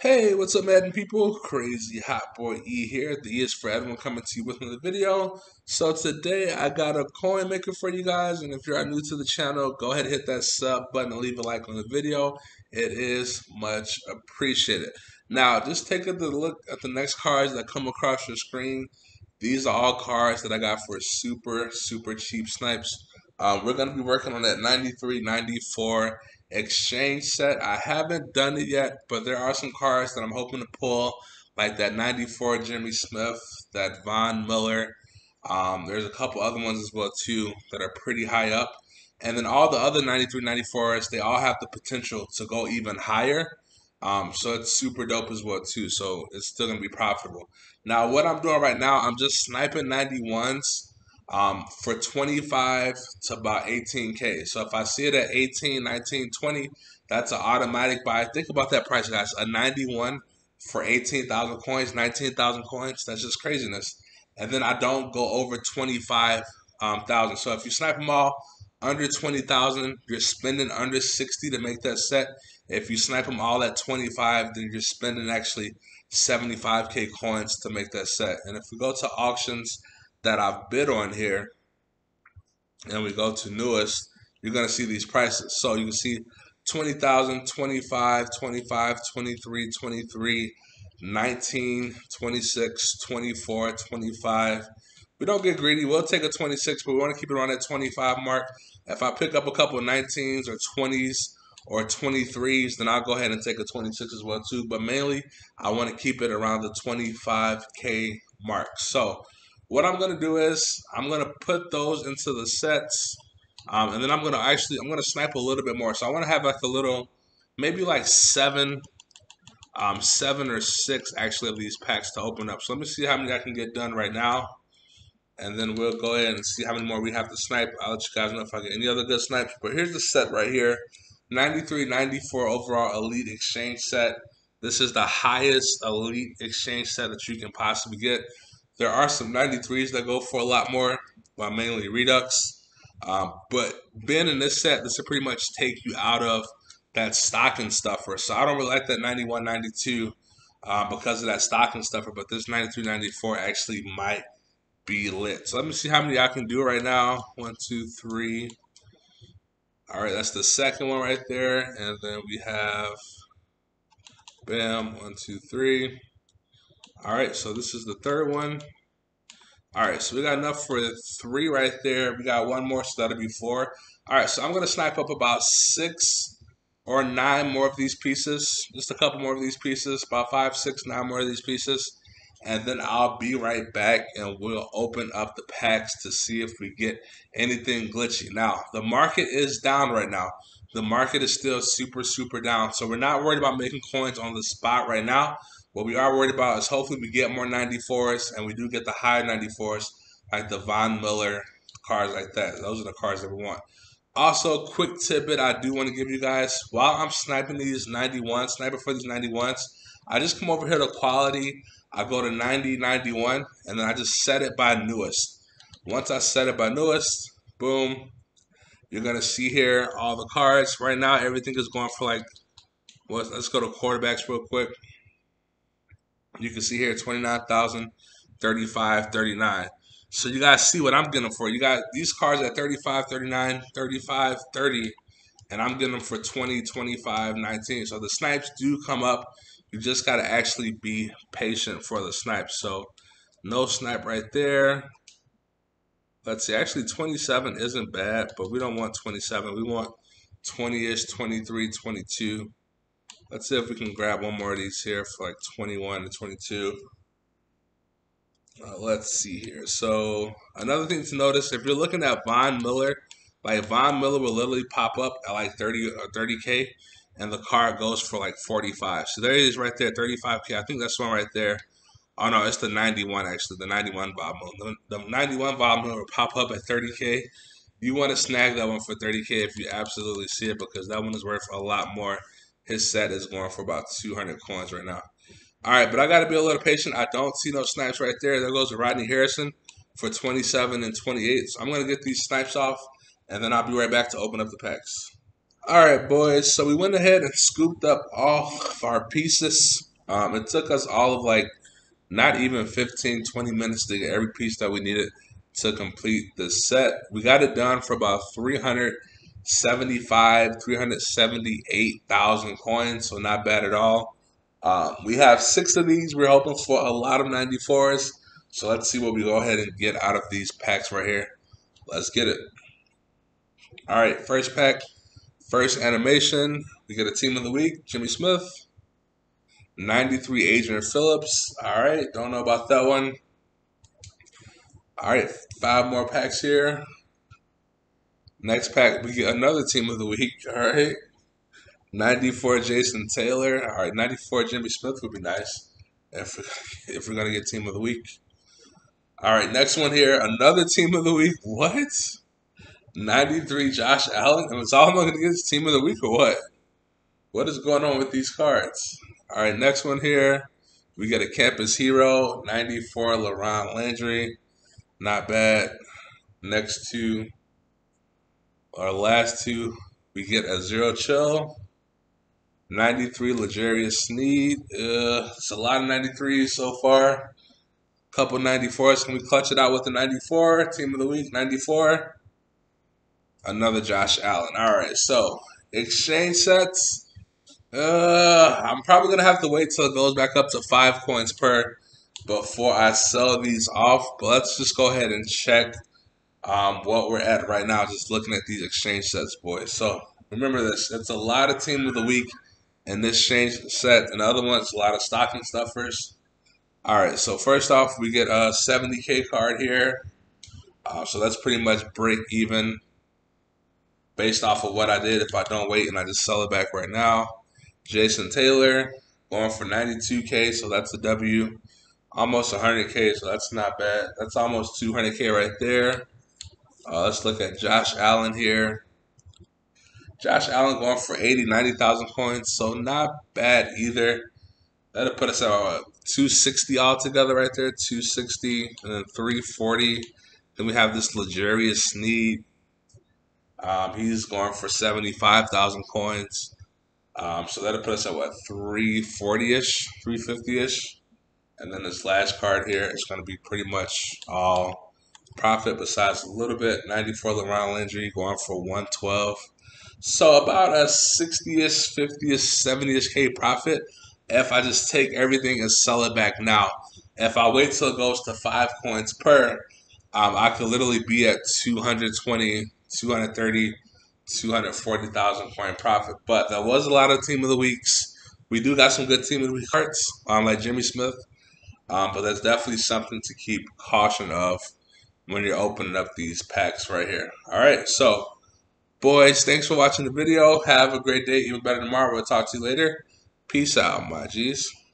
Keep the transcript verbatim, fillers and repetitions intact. Hey, what's up, Madden people? Crazy Hot Boy E here. The E is for everyone, coming to you with another video. So today I got a coin maker for you guys, and if you are new to the channel, go ahead and hit that sub button and leave a like on the video. It is much appreciated. Now, just take a look at the next cards that come across your screen. These are all cards that I got for super, super cheap snipes. Um, we're going to be working on that ninety-three ninety-four exchange set. I haven't done it yet, but there are some cards that I'm hoping to pull, like that ninety-four Jimmy Smith, that Von Miller. Um, there's a couple other ones as well, too, that are pretty high up. And then all the other ninety-three ninety-fours, they all have the potential to go even higher. Um, so it's super dope as well, too. So it's still going to be profitable. Now, what I'm doing right now, I'm just sniping ninety-ones. Um, for twenty-five to about eighteen K. So if I see it at eighteen, nineteen, twenty, that's an automatic buy. Think about that price, guys. A ninety-one for eighteen thousand coins, nineteen thousand coins. That's just craziness. And then I don't go over twenty-five thousand. So if you snipe them all under twenty thousand, you're spending under sixty to make that set. If you snipe them all at twenty-five, then you're spending actually seventy-five K coins to make that set. And if we go to auctions that I've bid on here, and we go to newest, you're going to see these prices. So you can see twenty thousand, twenty-five, twenty-five, twenty-three, twenty-three, nineteen, twenty-six, twenty-four, twenty-five. We don't get greedy. We'll take a twenty-six, but we want to keep it around that twenty-five mark. If I pick up a couple of nineteens or twenties or twenty-threes, then I'll go ahead and take a twenty-six as well too. But mainly, I want to keep it around the twenty-five K mark. So what I'm going to do is I'm going to put those into the sets, um, and then I'm going to actually, I'm going to snipe a little bit more. So I want to have like a little, maybe like seven, um, seven or six actually of these packs to open up. So let me see how many I can get done right now, and then we'll go ahead and see how many more we have to snipe. I'll let you guys know if I get any other good snipes. But here's the set right here, ninety-three ninety-four overall elite exchange set. This is the highest elite exchange set that you can possibly get. There are some ninety-threes that go for a lot more, well, mainly Redux. Um, but being in this set, this will pretty much take you out of that stocking stuffer. So I don't really like that ninety-one ninety-two uh, because of that stocking stuffer, but this ninety-three ninety-four actually might be lit. So let me see how many I can do right now. One, two, three. All right, that's the second one right there. And then we have, bam, one, two, three. All right, so this is the third one. All right, so we got enough for three right there. We got one more, so that'll be four. All right, so I'm going to snipe up about six or nine more of these pieces, just a couple more of these pieces, about five, six, nine more of these pieces, and then I'll be right back, and we'll open up the packs to see if we get anything glitchy. Now, the market is down right now. The market is still super, super down, so we're not worried about making coins on the spot right now. What we are worried about is hopefully we get more ninety-fours, and we do get the high ninety-fours, like the Von Miller cards like that. Those are the cards that we want. Also, quick tidbit I do want to give you guys. While I'm sniping these ninety-ones, sniping for these ninety-ones, I just come over here to quality. I go to ninety, ninety-one, and then I just set it by newest. Once I set it by newest, boom, you're going to see here all the cards. Right now, everything is going for like, well, let's go to quarterbacks real quick. You can see here twenty-nine thousand, thirty-five, thirty-nine. So you guys see what I'm getting them for. You got these cards at thirty-five, thirty-nine, thirty-five, thirty, and I'm getting them for twenty, twenty-five, nineteen. So the snipes do come up. You just got to actually be patient for the snipes. So no snipe right there. Let's see. Actually, twenty-seven isn't bad, but we don't want twenty-seven. We want twenty-ish, twenty-three, twenty-two. Let's see if we can grab one more of these here for like twenty-one to twenty-two. Uh, let's see here. So another thing to notice, if you're looking at Von Miller, like Von Miller will literally pop up at like thirty or thirty K, and the card goes for like forty-five. So there it is right there, thirty-five K. I think that's one right there. Oh no, it's the ninety-one actually, the ninety-one Von Miller. The ninety-one Von Miller will pop up at thirty K. You want to snag that one for thirty K if you absolutely see it, because that one is worth a lot more. His set is going for about two hundred coins right now. All right, but I got to be a little patient. I don't see no snipes right there. There goes Rodney Harrison for twenty-seven and twenty-eight. So I'm going to get these snipes off, and then I'll be right back to open up the packs. All right, boys. So we went ahead and scooped up all of our pieces. Um, it took us all of like not even fifteen, twenty minutes to get every piece that we needed to complete the set. We got it done for about three hundred seventy-five, three hundred seventy-eight thousand coins, so not bad at all. Um, we have six of these. We're hoping for a lot of ninety-fours. So let's see what we go ahead and get out of these packs right here. Let's get it. All right, first pack, first animation. We get a team of the week, Jimmy Smith. ninety-three, Adrian Phillips. All right, don't know about that one. All right, five more packs here. Next pack, we get another team of the week. All right, ninety-four, Jason Taylor. All right, ninety-four, Jimmy Smith would be nice if we're, if we're going to get team of the week. All right, next one here, another team of the week. What? ninety-three, Josh Allen. Is all I'm going to get is team of the week or what? What is going on with these cards? All right, next one here, we get a campus hero, ninety-four, LaRon Landry. Not bad. Next two, our last two, we get a zero chill. ninety-three, L'Jarius Sneed. Uh, it's a lot of ninety-threes so far. Couple ninety-fours. Can we clutch it out with a ninety-four? Team of the week, ninety-four. Another Josh Allen. All right, so exchange sets. Uh, I'm probably going to have to wait till it goes back up to five coins per before I sell these off. But let's just go ahead and check um, what we're at right now, just looking at these exchange sets, boys. So remember this. It's a lot of team of the week in this exchange set. And the other one's a lot of stocking stuffers. All right, so first off, we get a seventy K card here. Uh, so that's pretty much break even based off of what I did if I don't wait and I just sell it back right now. Jason Taylor going for ninety-two K, so that's a W. Almost one hundred K, so that's not bad. That's almost two hundred K right there. Uh, let's look at Josh Allen here. Josh Allen going for eighty, ninety thousand coins, so not bad either. That'll put us at uh, two sixty altogether right there, two sixty, and then three forty. Then we have this L'Jarius Sneed. Um, he's going for seventy-five thousand coins. Um, so that'll put us at, what, three forty-ish, three fifty-ish. And then this last card here is going to be pretty much all profit besides a little bit. ninety-four, LaRon Landry going for one twelve. So about a sixty-ish, fifty-ish, seventy-ish K profit if I just take everything and sell it back now. If I wait till it goes to five coins per, um, I could literally be at two hundred twenty, two hundred thirty, two hundred forty thousand coin profit. But that was a lot of team of the weeks. We do got some good team of the week cards, um, like Jimmy Smith. Um, but that's definitely something to keep caution of when you're opening up these packs right here. All right, so boys, thanks for watching the video. Have a great day, even better tomorrow. We'll talk to you later. Peace out, my G's.